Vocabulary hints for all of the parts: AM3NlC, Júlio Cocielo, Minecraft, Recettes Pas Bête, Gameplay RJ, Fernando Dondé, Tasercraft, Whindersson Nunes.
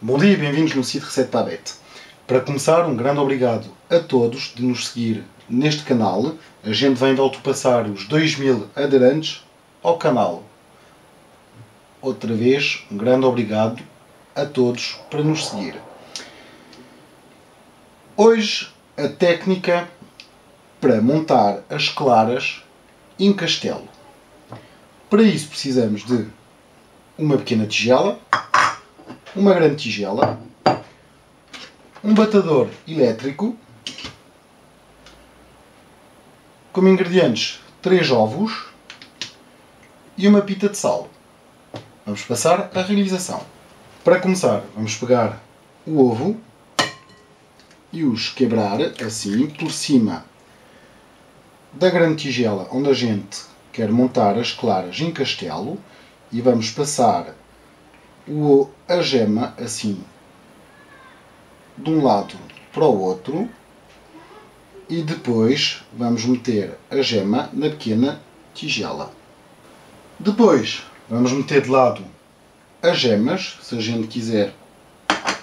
Bom dia e bem-vindos no site Recettes Pas Bête. Para começar, um grande obrigado a todos de nos seguir neste canal. A gente vem de ultrapassar os 2000 aderentes ao canal. Outra vez, um grande obrigado a todos para nos seguir. Hoje, a técnica para montar as claras em castelo. Para isso precisamos de uma pequena tigela, uma grande tigela, um batedor elétrico, como ingredientes 3 ovos e uma pita de sal. Vamos passar à realização. Para começar, vamos pegar o ovo e os quebrar assim por cima da grande tigela onde a gente quer montar as claras em castelo, e vamos passar a gema assim de um lado para o outro, e depois vamos meter a gema na pequena tigela. Depois vamos meter de lado as gemas, se a gente quiser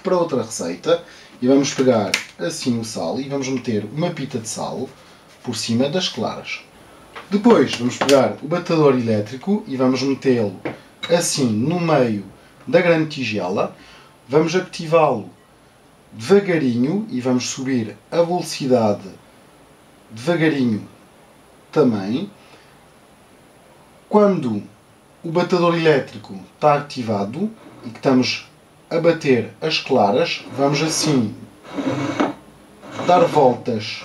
para outra receita, e vamos pegar assim o sal e vamos meter uma pita de sal por cima das claras. Depois vamos pegar o batedor elétrico e vamos metê-lo assim no meio da grande tigela, vamos ativá-lo devagarinho e vamos subir a velocidade devagarinho também. Quando o batedor elétrico está ativado e que estamos a bater as claras, vamos assim dar voltas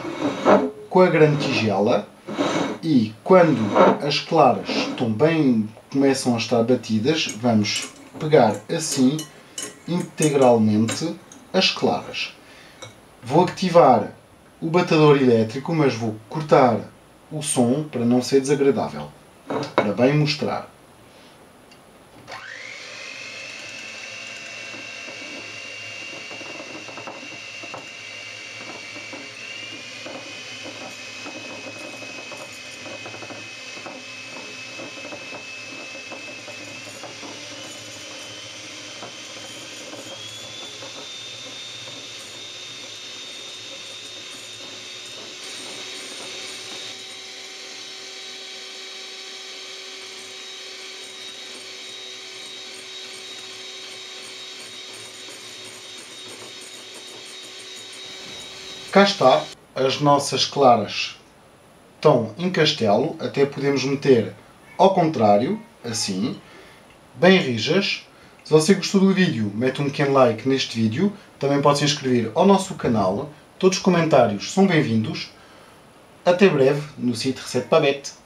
com a grande tigela, e quando as claras estão bem, começam a estar batidas, vamos pegar assim integralmente as claras. Vou ativar o batedor elétrico, mas vou cortar o som para não ser desagradável, para bem mostrar. Cá está, as nossas claras estão em castelo, até podemos meter ao contrário, assim, bem rijas. Se você gostou do vídeo, mete um pequeno like neste vídeo, também pode se inscrever ao nosso canal, todos os comentários são bem-vindos. Até breve no site Recettes Pas Bête.